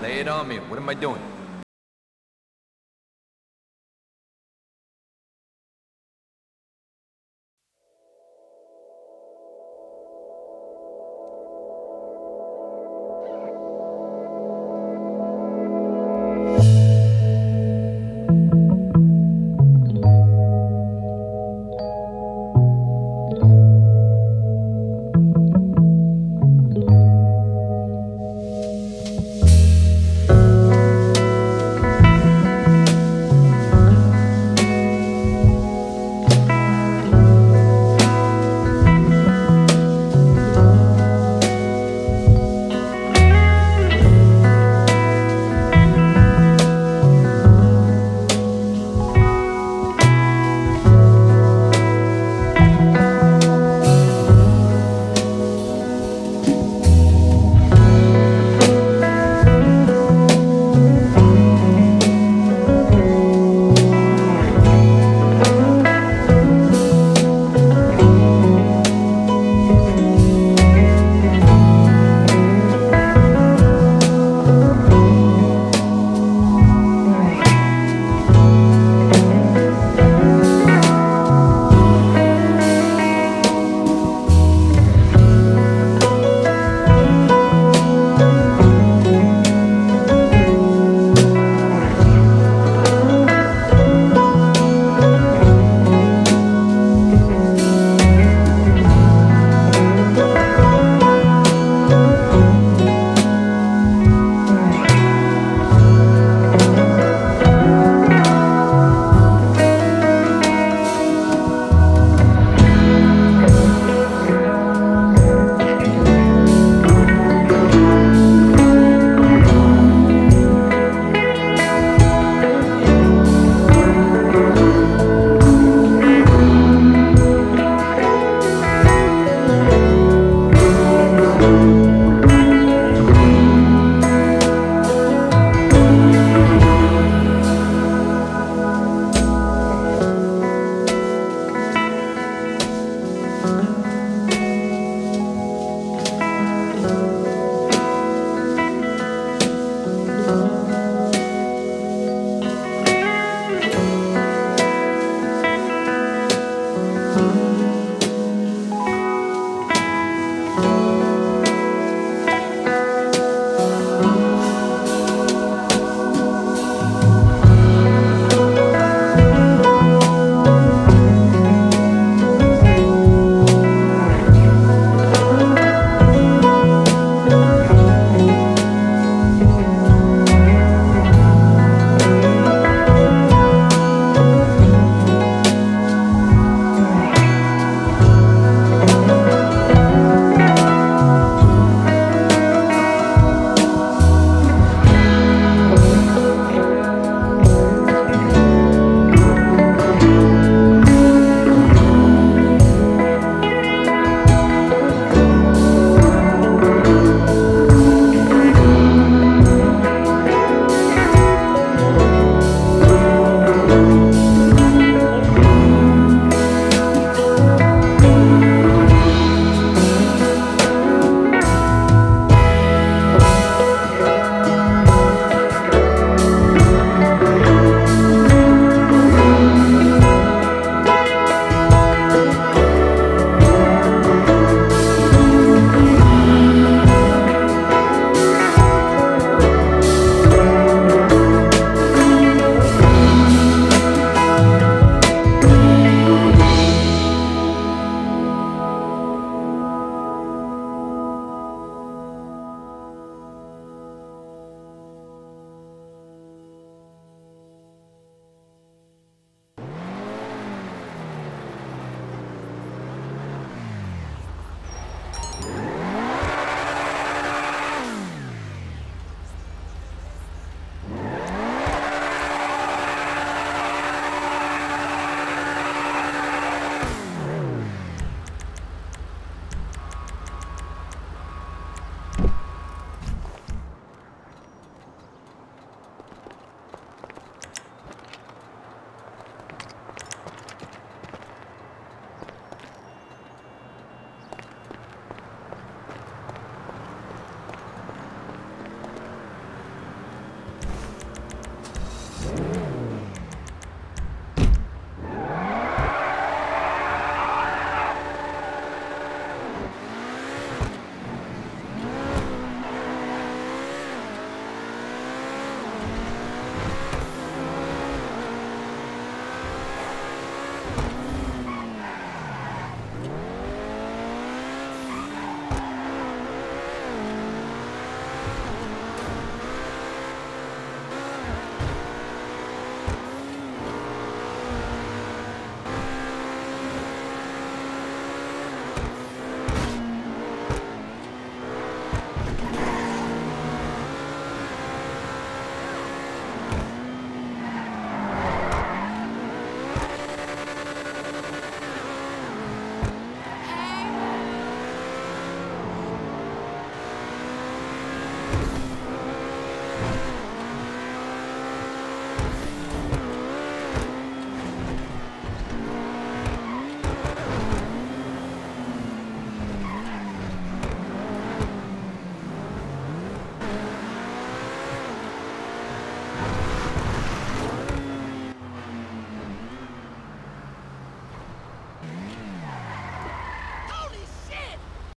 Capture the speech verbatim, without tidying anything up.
Lay it on me. What am I doing?